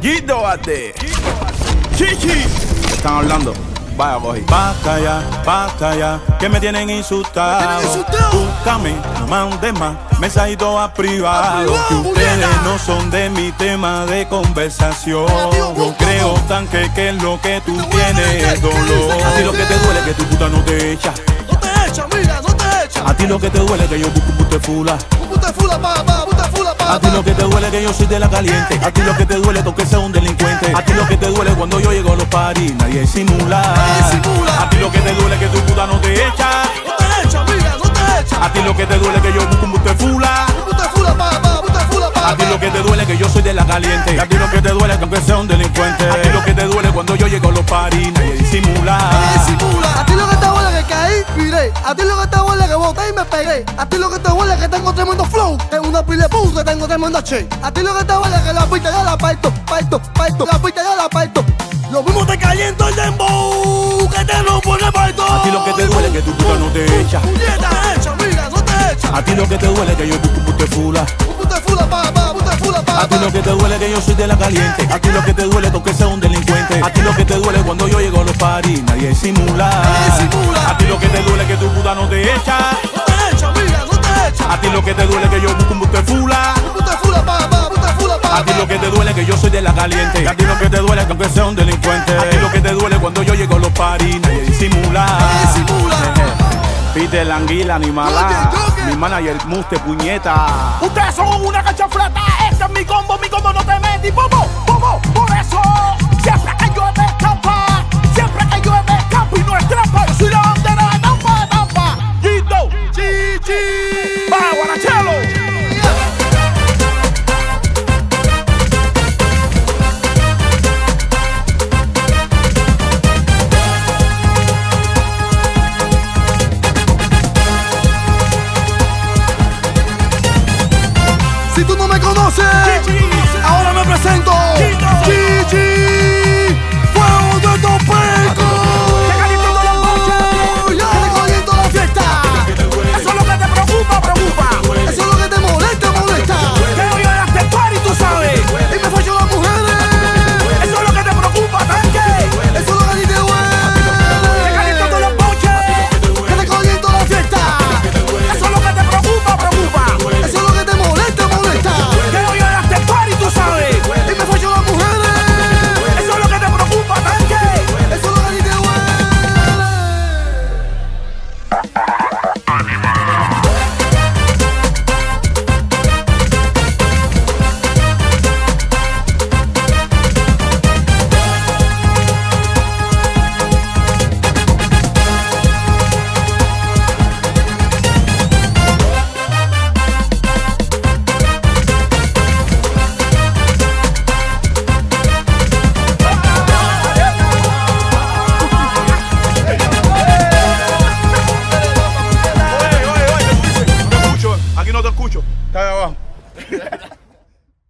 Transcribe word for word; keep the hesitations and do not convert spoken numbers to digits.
Guido Ate, Chichi. Están hablando. Vaya, voy. Basta ya, basta ya, que me tienen insultado. Búscame, no mandes más mensajitos a privado. Que ustedes no son de mi tema de conversación. Yo creo tan que, que es lo que tú tienes es dolor. A ti lo que te duele es que tu puta no te echa. No te echa, mira, no te echa. A ti lo que te duele es que yo busco putefula. Putefula, pa, pa, putefula, pa. A ti lo que te duele es que yo soy de la caliente. A ti lo que te duele es que sea un delincuente. A ti lo que te duele cuando yo llego a los paris, nadie simula. A ti lo que te duele es que tu puta no te echa. No te echa, mira, no te echa. A ti lo que te duele es que yo busco un putefula. Putefula, pa, pa, putefula, pa. A ti lo que te duele es que yo soy de la caliente. A ti lo que te duele es que aunque sea un delincuente. A ti lo que te duele cuando yo llego a los paris, nadie simula. A ti lo que te duele es que caí, piré. A ti lo que te duele es que boté y me pegué. A ti lo que te duele es que tengo tremendo flow. Tengo una pile puta, tengo tremendo che. A ti lo que te duele es que la pita ya la parto, parto, parto. La pita ya la parto. Lo mismo te caliento el dembow, que te rompo el reparto. A ti lo que te duele es que tu puta no te echa. Puñeta hecha, mira, no te echa. A ti lo que te duele es que yo busco putefula. Putefula, pa, pa, putefula, pa. A ti lo que te duele es que yo soy de la caliente. A ti lo que te duele es que sea un delincuente. A ti lo que te duele cuando yo llego a los paris, nadie simula. A ti lo que te duele es que tu puta no te echa. No te echa, mira, no te echa. A ti lo que te duele es que yo busco putefula. Putefula, pa, pa. A ti lo que te duele es que yo soy de la caliente. A ti lo que te duele es que aunque sea un delincuente. A ti lo que te duele cuando yo llego a los paris, nadie disimula. Pite la anguila, animalá. Mi manager muste, puñeta. Ustedes son una cachafleta. Este es mi combo, mi combo no te metí. Bobo, bobo, por eso siempre que yo te escapa, siempre que yo te escapo y no es trampa. Yo soy la bandera de Tampa, Tampa. Guido, Chichi, va, Guarachelo. Si tú no me conoces, Chichi, ahora me presento, Chichi.